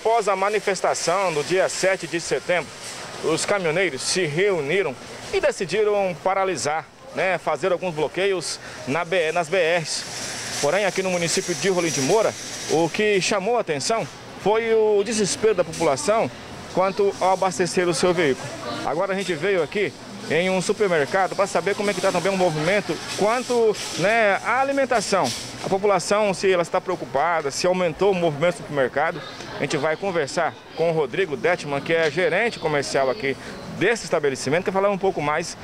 após a manifestação do dia 7 de setembro, os caminhoneiros se reuniram e decidiram paralisar, fazer alguns bloqueios nas BRs. Porém, aqui no município de Rolim de Moura, o que chamou a atenção foi o desespero da população quanto ao abastecer o seu veículo. Agora a gente veio aqui em um supermercado para saber como é que está também o movimento quanto à alimentação. A população, se ela está preocupada, se aumentou o movimento do supermercado. A gente vai conversar com o Rodrigo Detmann, que é gerente comercial aqui desse estabelecimento, que vai falar um pouco mais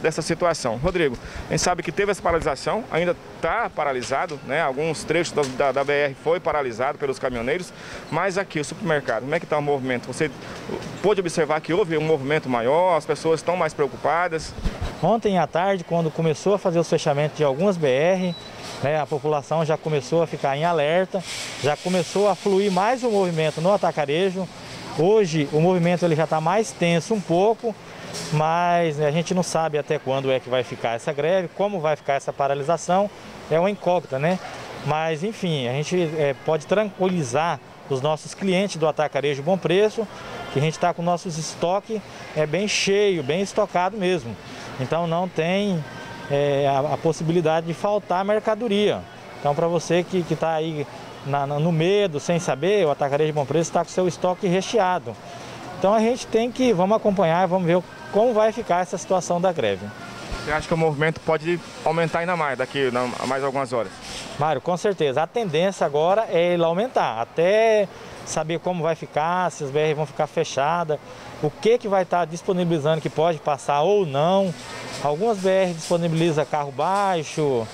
dessa situação. Rodrigo, a gente sabe que teve essa paralisação, ainda está paralisado, alguns trechos da BR foi paralisado pelos caminhoneiros, mas aqui o supermercado, como é que está o movimento? Você pôde observar que houve um movimento maior, as pessoas estão mais preocupadas? Ontem à tarde, quando começou a fazer o fechamento de algumas BR, a população já começou a ficar em alerta, já começou a fluir mais o movimento no atacarejo. Hoje o movimento ele já está mais tenso um pouco, mas a gente não sabe até quando é que vai ficar essa greve, como vai ficar essa paralisação, é uma incógnita, Mas enfim, a gente pode tranquilizar os nossos clientes do Atacarejo Bom Preço, que a gente está com nossos estoque bem cheio, bem estocado mesmo. Então não tem a possibilidade de faltar mercadoria. Então, para você que está aí no medo, sem saber, o Atacarejo Bom Preço está com seu estoque recheado. Então a gente vamos acompanhar, vamos ver como vai ficar essa situação da greve. Você acha que o movimento pode aumentar ainda mais daqui a mais algumas horas? Mário, com certeza. A tendência agora é ele aumentar, até saber como vai ficar, se as BR vão ficar fechadas, o que vai estar disponibilizando que pode passar ou não. Algumas BR disponibilizam carro baixo,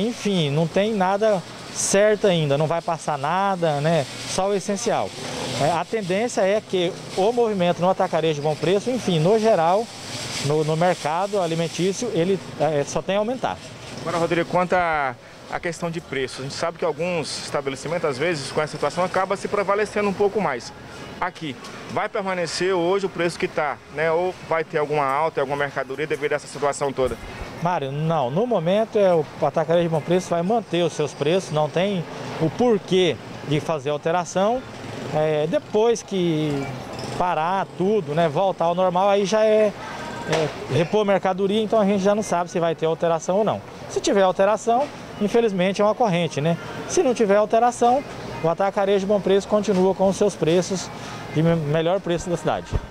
enfim, não tem nada certo ainda, não vai passar nada, só o essencial. A tendência é que o movimento no atacarejo de bom preço, enfim, no geral, no mercado alimentício, ele só tem a aumentar. Agora, Rodrigo, quanto à questão de preço, a gente sabe que alguns estabelecimentos, às vezes, com essa situação, acaba se prevalecendo um pouco mais. Aqui, vai permanecer hoje o preço que está, ou vai ter alguma alta, alguma mercadoria devido a essa situação toda? Mário, não. No momento, o Atacarejo Bom Preço vai manter os seus preços, não tem o porquê de fazer alteração. Depois que parar tudo, voltar ao normal, aí já repor mercadoria, então a gente já não sabe se vai ter alteração ou não. Se tiver alteração, infelizmente é uma corrente, Se não tiver alteração, o Atacarejo Bom Preço continua com os seus preços de melhor preço da cidade.